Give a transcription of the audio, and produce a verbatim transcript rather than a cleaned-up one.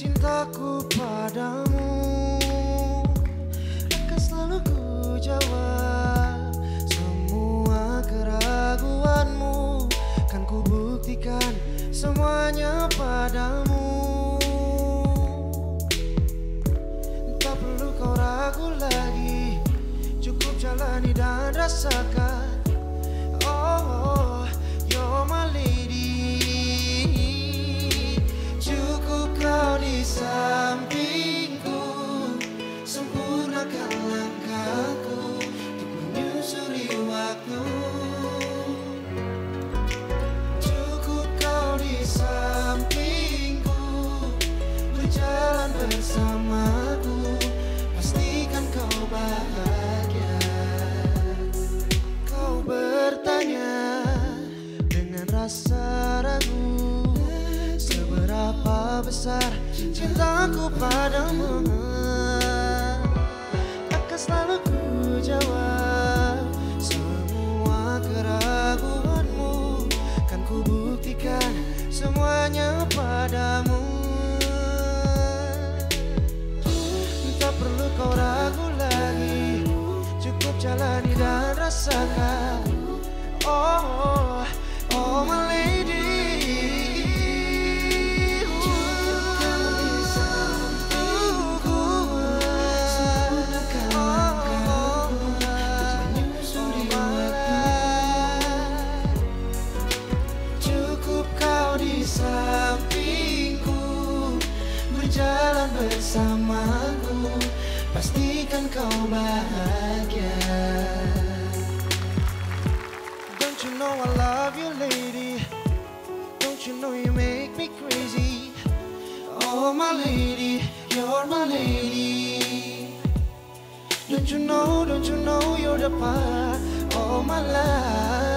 Cintaku padamu akan selalu ku jawab. Semua keraguanmu kan ku buktikan semuanya padamu. Tak perlu kau ragu lagi, cukup jalani dan rasakan. Oh, you're my lady. Di sampingku, sempurnakan langkahku untuk menyusuri waktu. Cukup kau di sampingku, berjalan bersamaku, pastikan kau bahagia. Kau bertanya dengan rasa ragu, seberapa besar cintaku padamu. Akan selalu ku jawab. Semua keraguanmu kan ku buktikan semuanya padamu. Tak perlu kau ragu lagi, cukup jalani dan rasakan. Oh, oh my lady. Jalan bersamaku, pastikan kau bahagia. Don't you know I love you, lady? Don't you know you make me crazy? Oh my lady, you're my lady. Don't you know, don't you know you're the part of my life.